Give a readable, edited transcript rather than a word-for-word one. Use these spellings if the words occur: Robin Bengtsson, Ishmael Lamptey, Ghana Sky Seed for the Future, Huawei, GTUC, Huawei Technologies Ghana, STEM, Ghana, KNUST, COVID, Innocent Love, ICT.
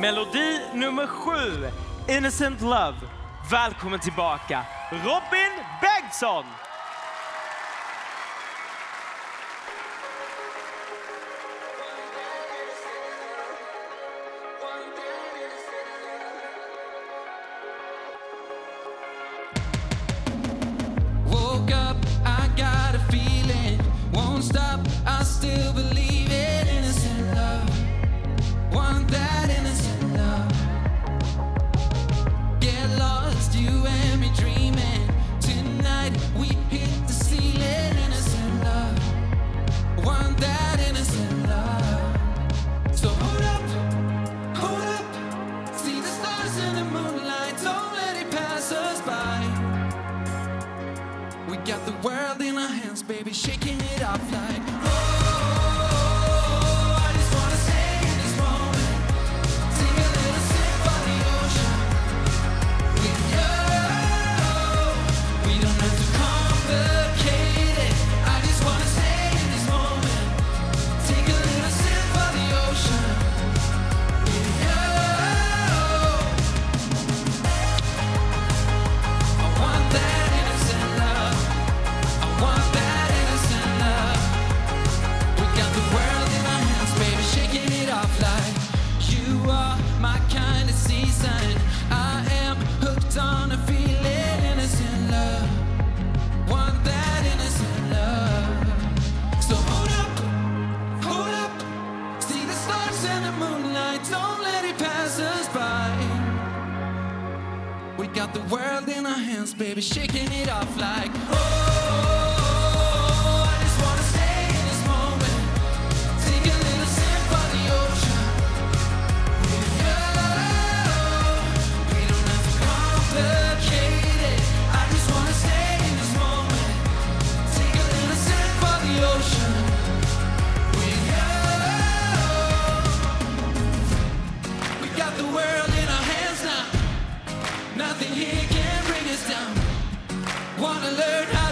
Melodi nummer 7, Innocent Love. Välkommen tillbaka, Robin Bengtsson! Stop, I still believe in innocent love. Want that innocent love. Get lost, you and me dreaming. Tonight we hit the ceiling. Innocent love. Want that innocent love. So hold up, see the stars in the moonlight. Don't let it pass us by. We got the world in our hands, baby, shaking it off like oh, I just wanna stay in this moment. Take a little sip on the ocean. With you, we don't have to complicate it. I just wanna stay in this moment. Take a little sip on the ocean. With you, I want that innocent love. I want that. I am hooked on a feeling, innocent love. Want that innocent love. So hold up, see the stars and the moonlight. Don't let it pass us by. We got the world in our hands, baby, shaking it off like oh. Wanna learn how